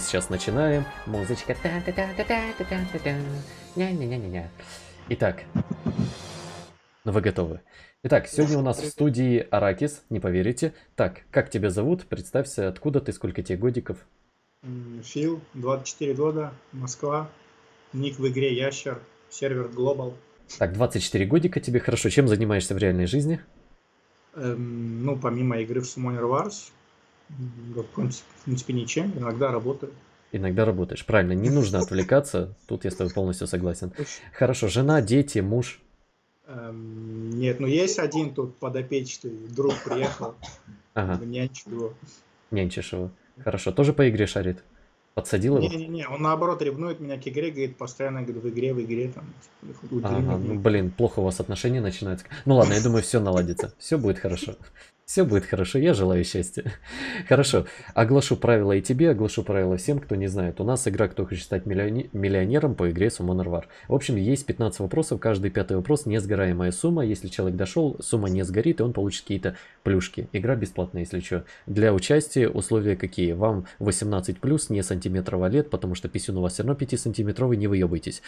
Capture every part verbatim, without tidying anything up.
мы сейчас начинаем. Музычка. Итак, вы готовы. Итак, сегодня у нас в студии Аракис, не поверите. Так, как тебя зовут? Представься, откуда ты, сколько тебе годиков? Фил, двадцать четыре года, Москва. Ник в игре Ящер, сервер Global. Так, двадцать четыре годика тебе, хорошо. Чем занимаешься в реальной жизни? Эм, ну, помимо игры в Summoners War, в принципе, ничем. Иногда работаю. Иногда работаешь. Правильно, не нужно отвлекаться. Тут я с тобой полностью согласен. Хорошо, жена, дети, муж? Эм, нет, ну есть один тут подопечный. Друг приехал. Ага. Нянчишь его. Нянчишь его. Хорошо, тоже по игре шарит? Подсадил его? Не-не-не, он наоборот ревнует меня к игре, говорит, постоянно говорит, в игре, в игре там. Типа, ага, ну, блин, плохо у вас отношения начинаются. Ну ладно, я думаю, все наладится. Все будет хорошо. Все будет хорошо, я желаю счастья. Хорошо, оглашу правила и тебе, оглашу правила всем, кто не знает. У нас игра «Кто хочет стать миллионером» по игре Summoners War. В общем, есть пятнадцать вопросов, каждый пятый вопрос несгораемая сумма. Если человек дошел, сумма не сгорит, и он получит какие-то плюшки. Игра бесплатная, если что. Для участия условия какие? Вам восемнадцать плюс, не сантиметрового лет, потому что писюн у вас все равно пятисантиметровый, не выебайтесь.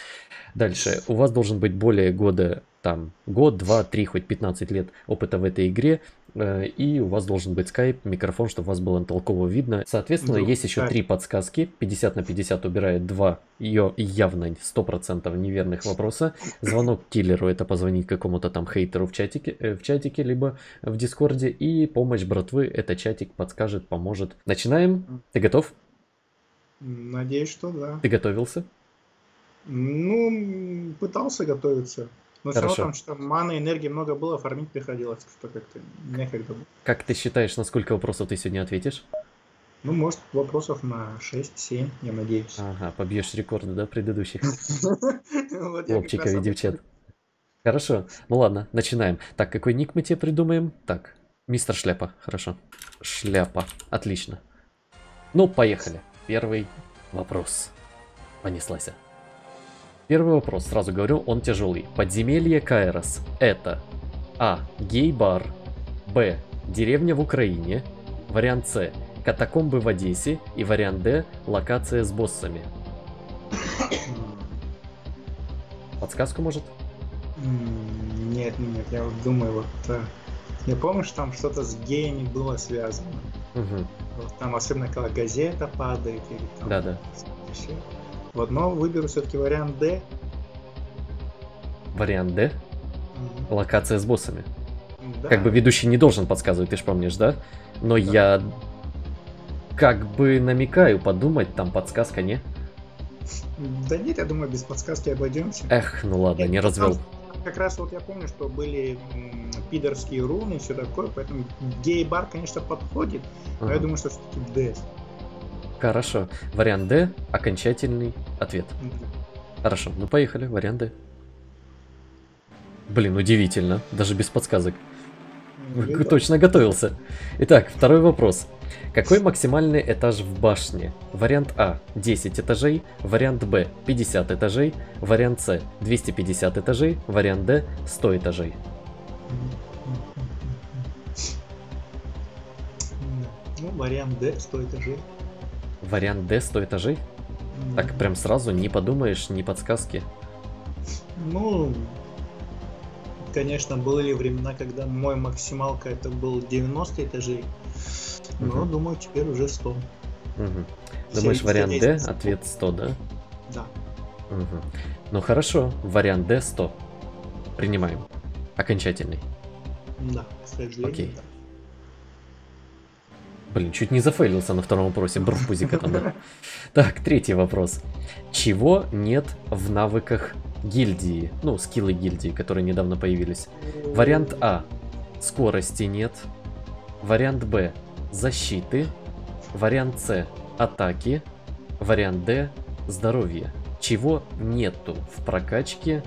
Дальше, у вас должен быть более года, там, год, два, три, хоть пятнадцать лет опыта в этой игре. И у вас должен быть скайп, микрофон, чтобы вас было толково видно. Соответственно, ну, есть еще так. три подсказки. пятьдесят на пятьдесят убирает два ее явно сто процентов неверных вопроса. Звонок киллеру — это позвонить какому-то там хейтеру в чатике, в чатике либо в дискорде. И помощь братвы — это чатик подскажет, поможет. Начинаем. Ты готов? Надеюсь, что да. Ты готовился? Ну, пытался готовиться. Ну, хорошо. Все равно, что маны, энергии много было, фармить приходилось, что как-то некогда было. Как ты считаешь, на сколько вопросов ты сегодня ответишь? Ну, может, вопросов на шесть-семь, я надеюсь. Ага, побьешь рекорды, да, предыдущих? Лобчика веди в чат. Хорошо, ну ладно, начинаем. Так, какой ник мы тебе придумаем? Так, мистер Шляпа, хорошо. Шляпа, отлично. Ну, поехали. Первый вопрос. Понеслась. Первый вопрос, сразу говорю, он тяжелый. Подземелье Кайрос — это А — гей-бар, Б — деревня в Украине, вариант С — катакомбы в Одессе и вариант Д — локация с боссами. Подсказку, может? Нет, нет, я вот думаю, вот я помню, что там что-то с геями было связано. Угу. Вот там особенно когда газета падает или там. Да, да. В одном выберу все-таки вариант Д. Вариант Д? Mm-hmm. Локация с боссами. Да. Как бы ведущий не должен подсказывать, ты ж помнишь, да? Но да. Я как бы намекаю подумать, там подсказка, не? Да нет, я думаю, без подсказки обойдемся. Эх, ну ладно, нет, не развел. Как раз вот я помню, что были пидорские руны и все такое, поэтому гей-бар, конечно, подходит, но uh-huh. я думаю, что все-таки Д. Хорошо. Вариант Д — окончательный ответ. Хорошо. Ну, поехали. Вариант Д. Блин, удивительно. Даже без подсказок. Г точно готовился. Итак, второй вопрос. Какой максимальный этаж в башне? Вариант А — десять этажей. Вариант Б — пятьдесят этажей. Вариант С — двести пятьдесят этажей. Вариант Д — сто этажей. Ну, вариант Д — сто этажей. Вариант Д — сто этажей? Mm. Так прям сразу не подумаешь, не подсказки? Ну, конечно, были времена, когда мой максималка это был девяносто этажей, но mm -hmm. думаю, теперь уже сто. Mm -hmm. Думаешь, вариант Д, ответ сто, да? Да. Mm -hmm. Ну хорошо, вариант Д — сто. Принимаем. Окончательный. Да, к сожалению. Окей. Да. Блин, чуть не зафейлился на втором вопросе. Брфпузика там, да. Так, третий вопрос. Чего нет в навыках гильдии? Ну, скиллы гильдии, которые недавно появились. Вариант А — скорости нет. Вариант Б — защиты. Вариант С — атаки. Вариант Д — здоровье. Чего нету в прокачке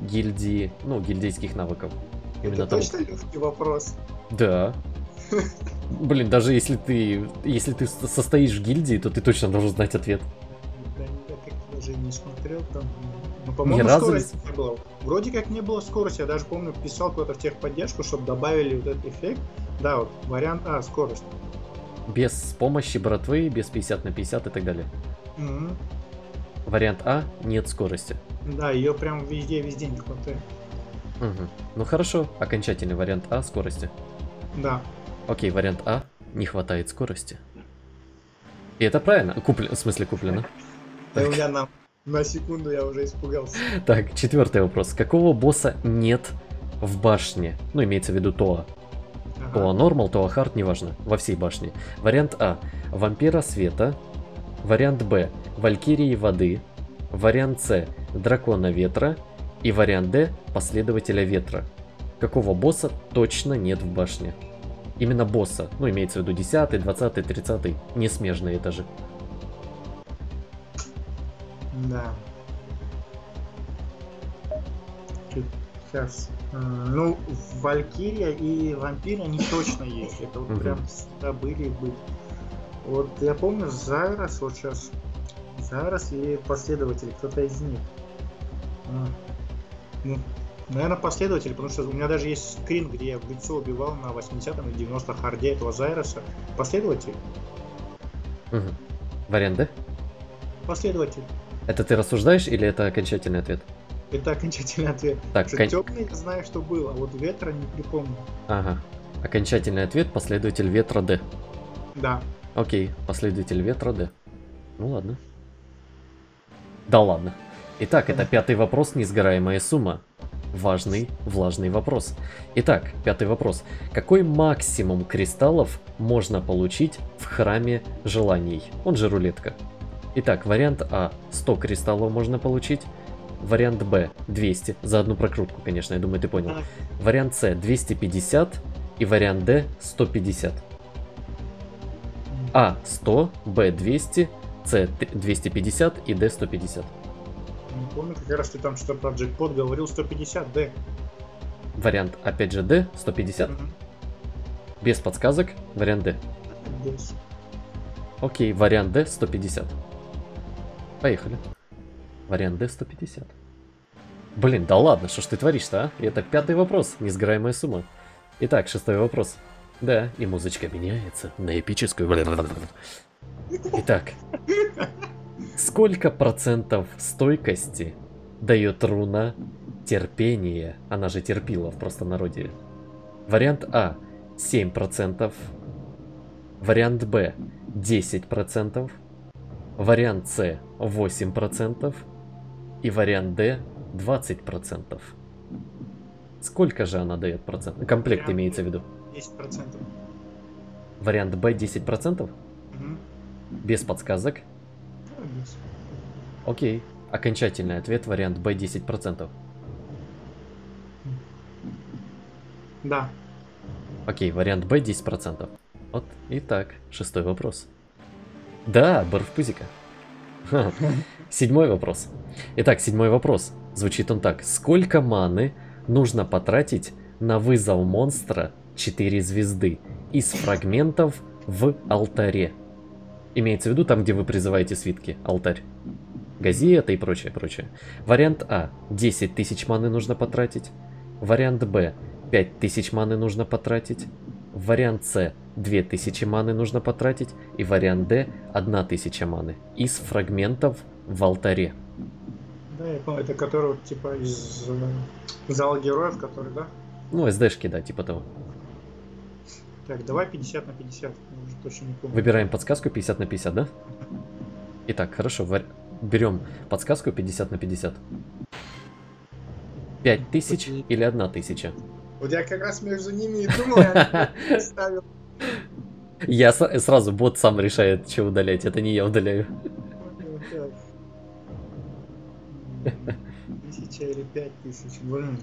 гильдии, ну, гильдейских навыков? Именно это точно того... легкий вопрос? Да. Блин, даже если ты, если ты состоишь в гильдии, то ты точно должен знать ответ. Да, я как-то даже не смотрел там. Ну, по-моему, скорости не было. Вроде как не было скорости. Я даже помню, писал куда-то в техподдержку, чтобы добавили вот этот эффект. Да, вот вариант А — скорость. Без помощи братвы, без пятьдесят на пятьдесят и так далее. Mm-hmm. Вариант А – нет скорости. Да, ее прям везде, везде не хватает. Угу. Ну хорошо, окончательный вариант А – скорости. Да. Окей, вариант А – не хватает скорости. И это правильно. Куплено, в смысле куплено. Да у меня на, на секунду я уже испугался. Так, четвертый вопрос. Какого босса нет в башне? Ну, имеется в виду ТОА. Ага. ТОА нормал, ТОА хард, неважно. Во всей башне. Вариант А – вампира света. Вариант Б – валькирии воды. Вариант С – дракона ветра. И вариант Д – последователя ветра. Какого босса точно нет в башне? Именно босса. Ну, имеется в виду десятый, двадцатый, тридцатый. Не смежные этажи. Да. Сейчас. Ну, валькирия и вампир, они точно есть. Это вот угу. прям всегда были и были. Вот я помню Зайрос, вот сейчас Зайрос и последователь, кто-то из них. Ну, наверное, последователь, потому что у меня даже есть скрин, где я в лицо убивал на восьмидесятом или девяностом харде этого Зайроса. Последователь. Угу. Вариант, да? Последователь. Это ты рассуждаешь или это окончательный ответ? Это окончательный ответ. Так, кон... Темный, знаю, что было, а вот ветра не припомню. Ага. Окончательный ответ, последователь ветра Д. Да. Окей, последователь ветра, да. Ну ладно. Да ладно. Итак, это пятый вопрос, несгораемая сумма. Важный, влажный вопрос. Итак, пятый вопрос. Какой максимум кристаллов можно получить в храме желаний? Он же рулетка. Итак, вариант А. сто кристаллов можно получить. Вариант Б. двести. За одну прокрутку, конечно, я думаю, ты понял. Вариант С. двести пятьдесят. И вариант Д. сто пятьдесят. А сто, Б двести, С двести пятьдесят и Д сто пятьдесят. Не помню, как раз ты там что-то про джекпот говорил, сто пятьдесят, Д. Вариант опять же Д, сто пятьдесят. Угу. Без подсказок, вариант Д. Без. Окей, вариант Д, сто пятьдесят. Поехали. Вариант Д, сто пятьдесят. Блин, да ладно, что ж ты творишь-то, а? И это пятый вопрос, несгораемая сумма. Итак, шестой вопрос. Да, и музычка меняется на эпическую. Итак, сколько процентов стойкости дает руна терпение? Она же терпила в простонародье. Вариант А семь процентов. Вариант Б десять процентов. Вариант С восемь процентов. И вариант Д двадцать процентов. Сколько же она дает процент? Комплект имеется в виду. десять процентов. Вариант Б десять процентов? Угу. Без подсказок? Без. Окей. Окончательный ответ вариант Б десять процентов. Да. Окей, вариант Б десять процентов. Вот. Итак, шестой вопрос. Да, барфпузика. Седьмой вопрос. Итак, седьмой вопрос. Звучит он так. Сколько маны нужно потратить на вызов монстра четыре звезды из фрагментов в алтаре? Имеется в виду там, где вы призываете свитки. Алтарь. Газета и прочее, прочее. Вариант А. десять тысяч маны нужно потратить. Вариант Б. пять тысяч маны нужно потратить. Вариант С. две тысячи маны нужно потратить. И вариант Д. одна тысяча маны. Из фрагментов в алтаре. Да, я помню, это который типа из зала героев, который, да? Ну, СДшки, да, типа того. Так, давай пятьдесят на пятьдесят. Уже точно не помню. Выбираем подсказку пятьдесят на пятьдесят, да? Итак, хорошо, вар... берем подсказку пятьдесят на пятьдесят. пять тысяч или одна тысяча? Вот я как раз между ними и думал, я не ставил. Я сразу, бот сам решает, что удалять, это не я удаляю. Тысяча или пять тысяч, блин.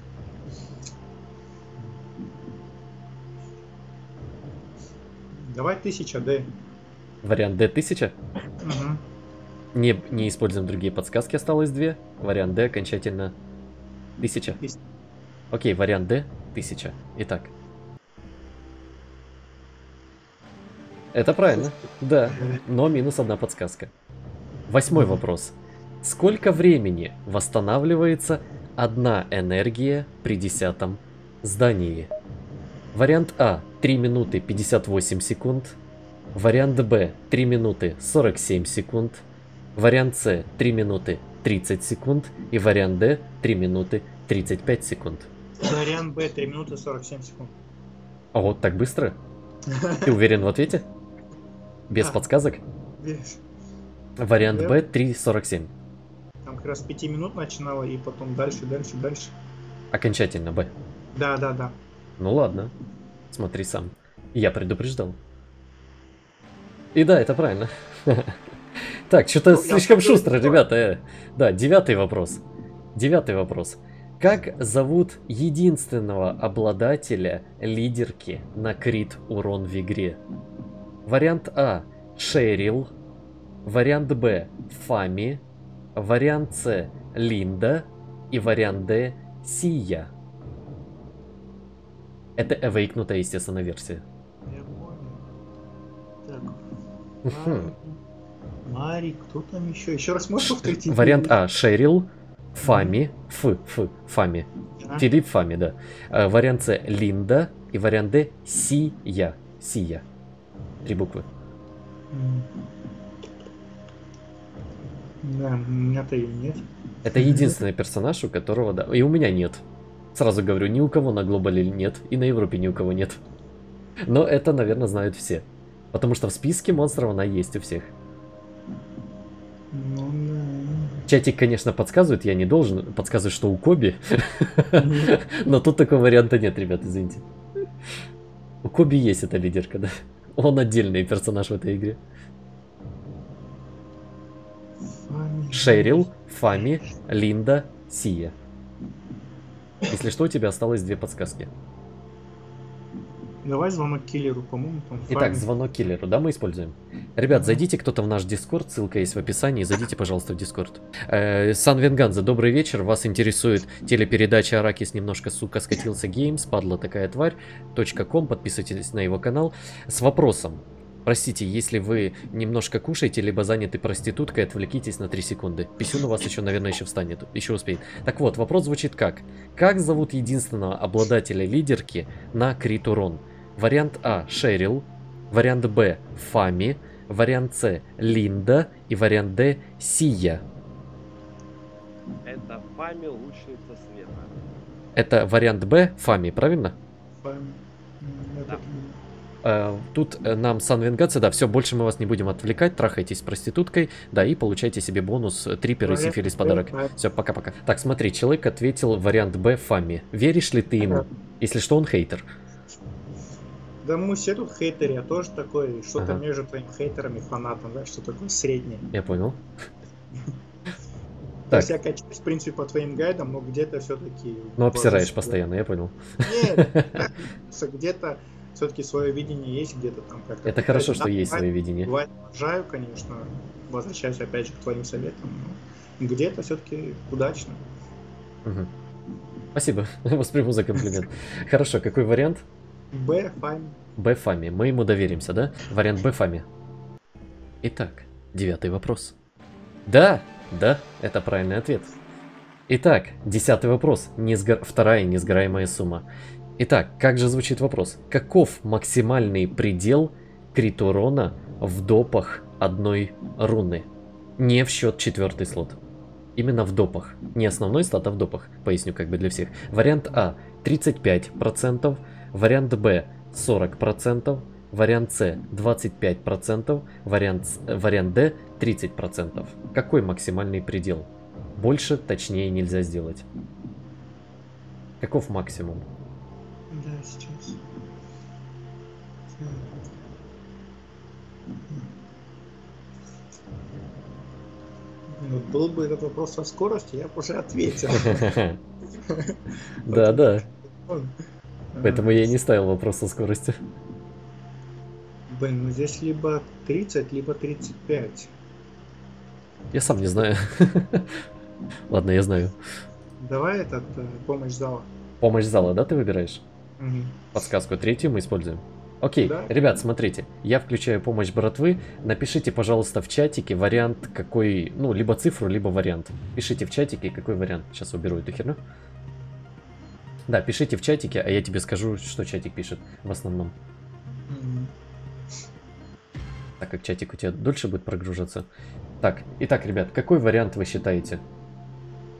Давай тысяча, Д. Вариант Д тысяча? Угу. Не, не используем другие подсказки, осталось две. Вариант Д окончательно тысяча. Окей, вариант Д тысяча. Итак. Это правильно. Да, но минус одна подсказка. Восьмой вопрос. Сколько времени восстанавливается одна энергия при десятом здании? Вариант А. три минуты пятьдесят восемь секунд. Вариант Б. три минуты сорок семь секунд. Вариант С три минуты тридцать секунд и вариант Д три минуты тридцать пять секунд. Вариант Б три минуты сорок семь секунд. А вот так быстро? Ты уверен в ответе? Без а, подсказок? Без. Вариант Б три сорок семь. Там как раз пять минут начинало и потом дальше, дальше, дальше. Окончательно Б. Да, да, да. Ну ладно. Смотри сам. Я предупреждал. И да, это правильно. Так, что-то слишком шустро, ребята. Да, девятый вопрос. Девятый вопрос. Как зовут единственного обладателя лидерки на крит урон в игре? Вариант А — Шерил. Вариант Б — Фами. Вариант С — Линда. И вариант Д — Сия. Это эвейкнутая, естественно, версия. Я понял. Так. Мари, Мари, кто там еще? Еще раз можешь повторить? Вариант А — Шерил. Фами, Ф, Ф, Фами. А? Филипп Фами, да. А, вариант С — Линда. И вариант Д — Сия. Сия. Три буквы. Да, у меня-то ее нет. Это единственный персонаж, у которого, да. И у меня нет. Сразу говорю, ни у кого на глобале нет. И на Европе ни у кого нет. Но это, наверное, знают все. Потому что в списке монстров она есть у всех. Ну, да. Чатик, конечно, подсказывает, я не должен подсказывать, что у Коби. Но тут такого варианта нет, ребят, извините. У Коби есть эта лидерка, да. Он отдельный персонаж в этой игре. Шерил, Фами, Линда, Сия. Если что, у тебя осталось две подсказки. Давай звонок киллеру, по-моему, там. Итак, звонок киллеру, да, мы используем. Ребят, зайдите кто-то в наш Дискорд, ссылка есть в описании, зайдите, пожалуйста, в Дискорд. Э, Сан Венганза, добрый вечер, вас интересует телепередача «Аракис немножко, сука, скатился геймс, падла такая тварь», .ком, подписывайтесь на его канал, с вопросом. Простите, если вы немножко кушаете, либо заняты проституткой, отвлекитесь на три секунды. Писюн у вас еще, наверное, еще встанет, еще успеет. Так вот, вопрос звучит как? Как зовут единственного обладателя лидерки на крит урон? Вариант А — Шерил. Вариант Б — Фами. Вариант С — Линда. И вариант Д — Сия. Это Фами, лучница света. Это вариант Б — Фами, правильно? Фами. Да. Тут нам санвенгация, да, все, больше мы вас не будем отвлекать, трахайтесь с проституткой, да, и получайте себе бонус, трипер и сифилис подарок. Все, пока-пока. Так, смотри, человек ответил вариант Б — Фами. Веришь ли ты ему? Ага. Если что, он хейтер. Да мы все тут хейтеры, я тоже такой, что-то ага. между твоим хейтером и фанатом, да, что такое среднее. Я понял. Так. То есть я качаюсь, в принципе, по твоим гайдам, но где-то все-таки... Ну, обсираешь постоянно, я понял. Нет, где-то... Все-таки свое видение есть где-то там как-то. Это хорошо, что есть свое видение. Бывает, уважаю, конечно, возвращаюсь опять же к твоим советам. Где-то все-таки удачно. Угу. Спасибо, восприму за комплимент. Хорошо, какой вариант? Б — Фами. Б — Фами, мы ему доверимся, да? Вариант Б — Фами. Итак, девятый вопрос. Да, да, это правильный ответ. Итак, десятый вопрос. Несго... Вторая несгораемая сумма. Итак, как же звучит вопрос? Каков максимальный предел крит урона в допах одной руны? Не в счет четвертый слот. Именно в допах. Не основной слот, а в допах. Поясню как бы для всех. Вариант А — тридцать пять процентов. Вариант Б — сорок процентов. Вариант С — двадцать пять процентов. Вариант, вариант Д — тридцать процентов. Какой максимальный предел? Больше, точнее нельзя сделать. Каков максимум? Да, сейчас. Ну, был бы этот вопрос о скорости, я бы уже ответил. Да, да. Поэтому я и не ставил вопрос о скорости. Блин, ну здесь либо тридцать, либо тридцать пять. Я сам не знаю. Ладно, я знаю. Давай этот, помощь зала. Помощь зала, да, ты выбираешь? Подсказку третью мы используем. Окей, да. Ребят, смотрите, я включаю помощь братвы. Напишите, пожалуйста, в чатике вариант какой, ну, либо цифру, либо вариант. Пишите в чатике, какой вариант. Сейчас уберу эту херню. Да, пишите в чатике, а я тебе скажу, что чатик пишет в основном. Mm-hmm. Так как чатик у тебя дольше будет прогружаться, Так, итак, ребят, какой вариант вы считаете?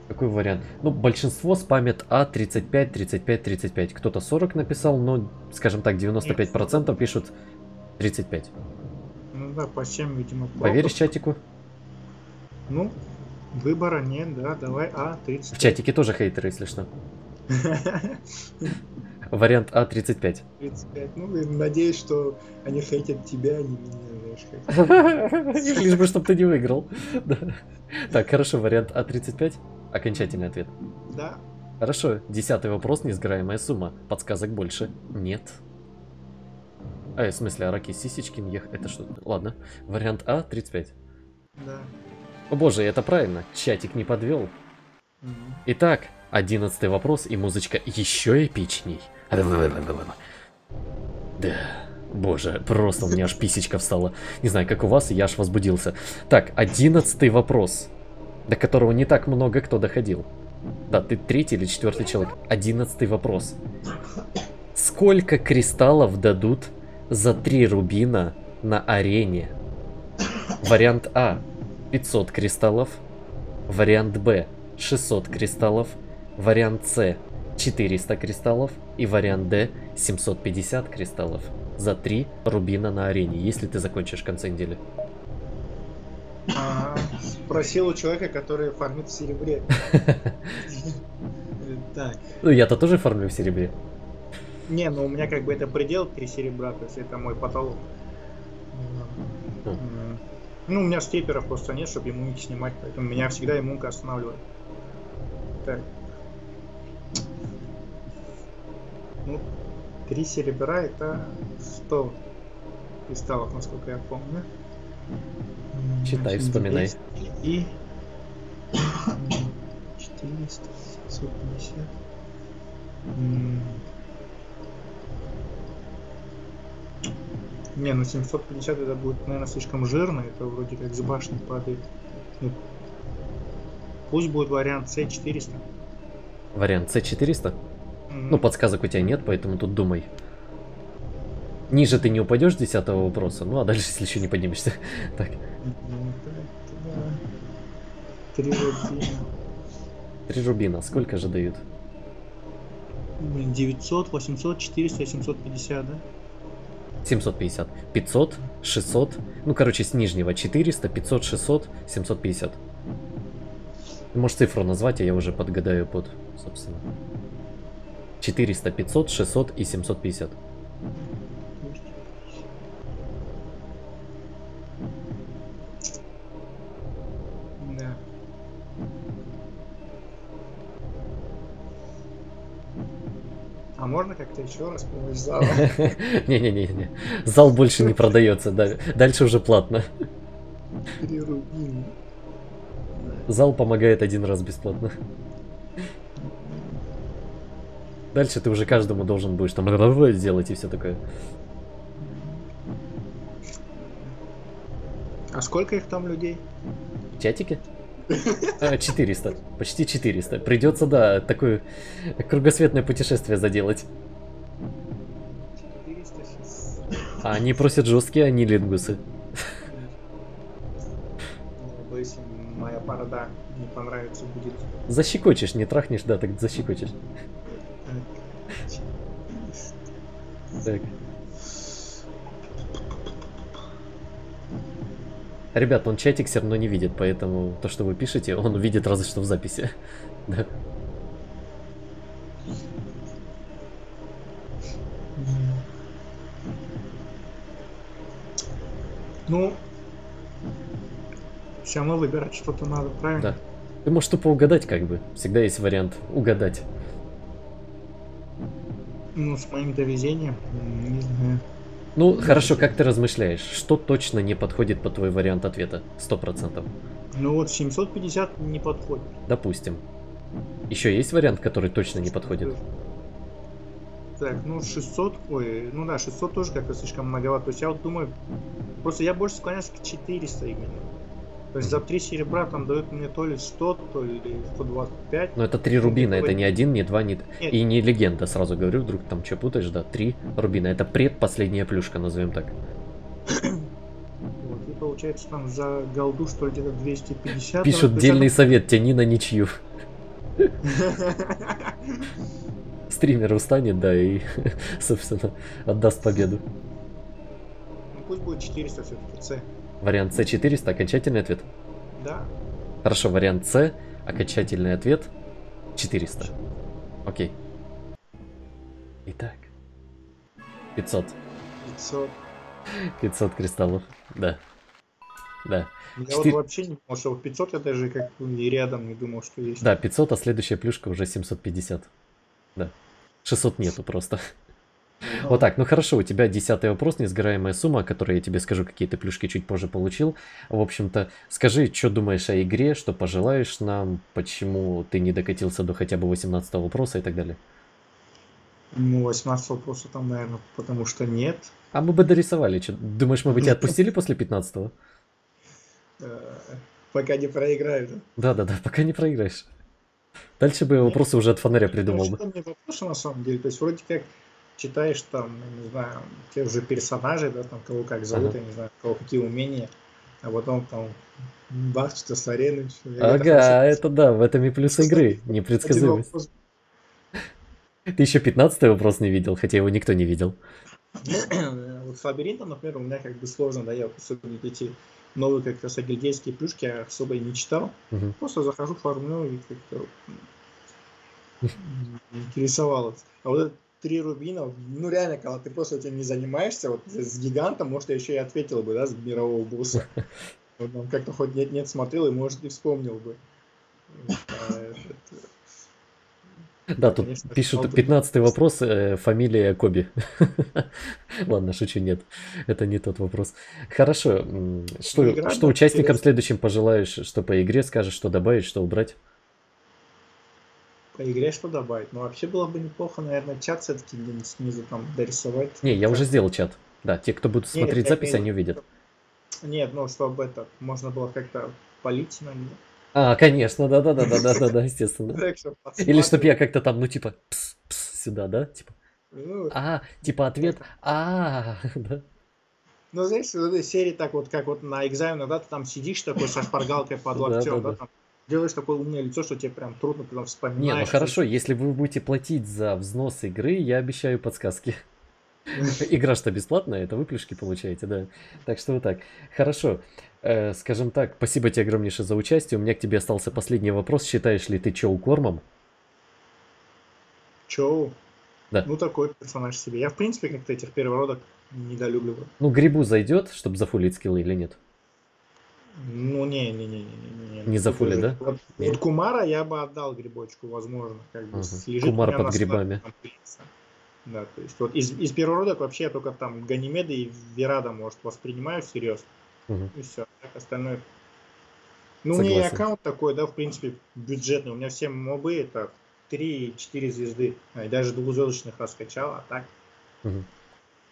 Какой вариант? Ну, большинство спамят А тридцать пять, тридцать пять, тридцать пять. Кто-то сорок написал, но, скажем так, девяносто пять процентов пишут тридцать пять. Ну да, по всем, видимо, плохо. Поверишь чатику? Ну, выбора нет, да, давай А тридцать пять. В чатике тоже хейтеры, если что. Вариант А тридцать пять. тридцать пять. Ну, надеюсь, что они хейтят тебя, а не меня, знаешь. Лишь бы, чтобы ты не выиграл. Так, хорошо, вариант А тридцать пять. Окончательный ответ. Да. Хорошо. Десятый вопрос, несгораемая сумма. Подсказок больше нет. А, в смысле, араки сисечки ех... Это что? Ладно. Вариант А тридцать пять. Да. О боже, это правильно. Чатик не подвел. Итак, одиннадцатый вопрос, и музычка еще эпичней. Да, боже, просто у меня аж писечка встала. Не знаю, как у вас, я аж возбудился. Так, одиннадцатый вопрос, до которого не так много кто доходил. Да, ты третий или четвертый человек. Одиннадцатый вопрос. Сколько кристаллов дадут за три рубина на арене? Вариант А. пятьсот кристаллов. Вариант Б. шестьсот кристаллов, вариант С четыреста кристаллов и вариант Д семьсот пятьдесят кристаллов за три рубина на арене, если ты закончишь в конце недели. А, спросил у человека, который фармит в серебре. Ну я-то тоже фармлю в серебре. Не, ну у меня как бы это предел три серебра, то есть это мой потолок. Ну у меня степеров просто нет, чтобы ему их снимать, поэтому меня всегда иммунка останавливает. Так. Ну, три серебра это сто кристаллов, насколько я помню. Читай, вспоминай. И четыреста, семьсот пятьдесят. Не, ну семьсот пятьдесят это будет, наверное, слишком жирно, это вроде как с башни падает. Пусть будет вариант С четыреста. Вариант С четыреста? Mm-hmm. Ну, подсказок у тебя нет, поэтому тут думай. Ниже ты не упадешь десятого вопроса, ну а дальше, если еще не поднимешься. Так. Три рубина. Три рубина, сколько же дают? Блин, девятьсот, восемьсот, четыреста, семьсот пятьдесят, да? семьсот пятьдесят. пятьсот, шестьсот. Ну, короче, с нижнего четыреста, пятьсот, шестьсот, семьсот пятьдесят. Можешь цифру назвать, а я уже подгадаю под, собственно. четыреста, пятьсот, шестьсот и семьсот пятьдесят. Да. А можно как-то еще раз помочь залу? Не-не-не, зал больше не продается, дальше уже платно. Зал помогает один раз бесплатно. Дальше ты уже каждому должен будешь там делать и все такое. А сколько их там людей? В чатике? четыреста, почти четыреста. Придется, да, такое кругосветное путешествие заделать. А они просят жесткие, они лингусы. Боюсь, моя борода не понравится будет. Защекочешь, не трахнешь, да, так защекочешь. Так. Ребят, он чатик все равно не видит, поэтому то, что вы пишете, он увидит разве что в записи. Да. Ну, все равно выбирать что-то надо, правильно? Да. Ты можешь тупо угадать, как бы. Всегда есть вариант угадать. Ну, с моим довезением, не знаю. Ну, хорошо, как ты размышляешь? Что точно не подходит под твой вариант ответа? Сто процентов. Ну вот семьсот пятьдесят не подходит. Допустим. Еще есть вариант, который точно не подходит? Так, ну шестьсот, ой, ну да, шестьсот тоже как-то слишком многовато. То есть я вот думаю, просто я больше склоняюсь к четыреста именно. То есть за три серебра там дают мне то ли сто, то ли сто двадцать пять. Но это три рубина, это не один, не два, не... Нет. И не легенда, сразу говорю, вдруг там что путаешь, да, три рубина. Это предпоследняя плюшка, назовем так. Вот, получается там за голду, что ли, где-то двести пятьдесят. Пишут дельный совет, тяни на ничью. Стример устанет, да, и, собственно, отдаст победу. Ну, пусть будет четыреста все-таки, С. Вариант С четыреста, окончательный ответ? Да. Хорошо, вариант С, окончательный ответ четыреста. Окей. Итак. пятьсот. пятьсот. пятьсот кристаллов, да. Да. Я четыре... вот вообще не думал, что пятьсот, я даже как и рядом не думал, что есть. Да, пятьсот, а следующая плюшка уже семьсот пятьдесят. Да. шестьсот нету просто. Но... Вот так, ну хорошо, у тебя десятый вопрос, несгораемая сумма, о которой я тебе скажу, какие ты плюшки чуть позже получил. В общем-то, скажи, что думаешь о игре, что пожелаешь нам, почему ты не докатился до хотя бы восемнадцатого вопроса и так далее. Ну, восемнадцатого вопроса там, наверное, потому что нет. А мы бы дорисовали. Думаешь, мы бы тебя отпустили после пятнадцатого? Пока не проиграю. Да-да-да, пока не проиграешь. Дальше бы вопросы уже от фонаря придумал бы. Вопросы, на самом деле, то есть вроде как читаешь там, не знаю, тех же персонажей, да, там кого как зовут, я не знаю, кого какие умения, а потом там бах, что с арены. Ага, это да, в этом и плюс игры, непредсказуемость. Ты еще пятнадцатый вопрос не видел, хотя его никто не видел. Вот с лабиринтом, например, у меня как бы сложно, да, я особенно эти новые как раз агильдейские плюшки я особо и не читал. Угу. Просто захожу, фармлю и как-то интересовало. А вот три рубина, ну реально, когда ты просто этим не занимаешься, вот с гигантом, может, я еще и ответил бы, да, с мирового босса. Он как-то хоть нет-нет смотрел и, может, и вспомнил бы. Да, тут конечно, пишут пятнадцатый вопрос, э, фамилия Коби. Ладно, шучу, нет, это не тот вопрос. Хорошо, что, игра, что да, участникам интересно. Следующим пожелаешь, что по игре скажешь, что добавить, что убрать? По игре что добавить? Ну вообще было бы неплохо, наверное, чат все-таки где-нибудь снизу там дорисовать. Не, я уже сделал чат, да, те, кто будут смотреть нет, запись, они увидят. Нет, ну чтобы это можно было как-то полить иногда. А, конечно, да-да-да-да-да-да, естественно. Или чтоб я как-то там, ну, типа, пс, пс, сюда, да? Типа, а, типа ответ, а, да. Ну, знаешь, в этой серии так вот, как вот на экзамене, да, ты там сидишь такой со шпаргалкой под локтем, да, там делаешь такое умное лицо, что тебе прям трудно потом вспоминать. Не, ну хорошо, если вы будете платить за взнос игры, я обещаю подсказки. Игра что бесплатная, это вы плюшки получаете, да. Так что вот так. Хорошо. Э, скажем так, спасибо тебе огромнейшее за участие. У меня к тебе остался последний вопрос. Считаешь ли ты Чоу кормом? Чоу? Да. Ну такой персонаж себе. Я в принципе как-то этих первородок недолюбливаю. Ну Грибу зайдет, чтобы зафулить скиллы или нет? Ну не, не, не, не, не. Не, не зафулит, да? Вот, вот Кумара я бы отдал Грибочку, возможно. Как бы, ага. Кумар под грибами. Сторону. Да, то есть вот из, из первородок вообще я только там Ганимеда и Верада, может, воспринимаю всерьез. Угу. И все, так остальное. Ну, согласен. У меня аккаунт такой, да, в принципе, бюджетный. У меня все мобы это три-четыре звезды. И даже двухзвездочных раскачал, а так. Угу.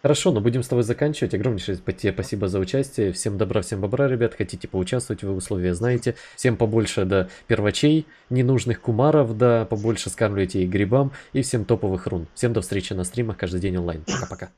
Хорошо, ну будем с тобой заканчивать. Огромнейшее спасибо за участие. Всем добра, всем бобра, ребят. Хотите поучаствовать, вы условия знаете. Всем побольше, да, первачей, ненужных кумаров, да, побольше скармливайте и грибам, и всем топовых рун. Всем до встречи на стримах каждый день онлайн. Пока-пока.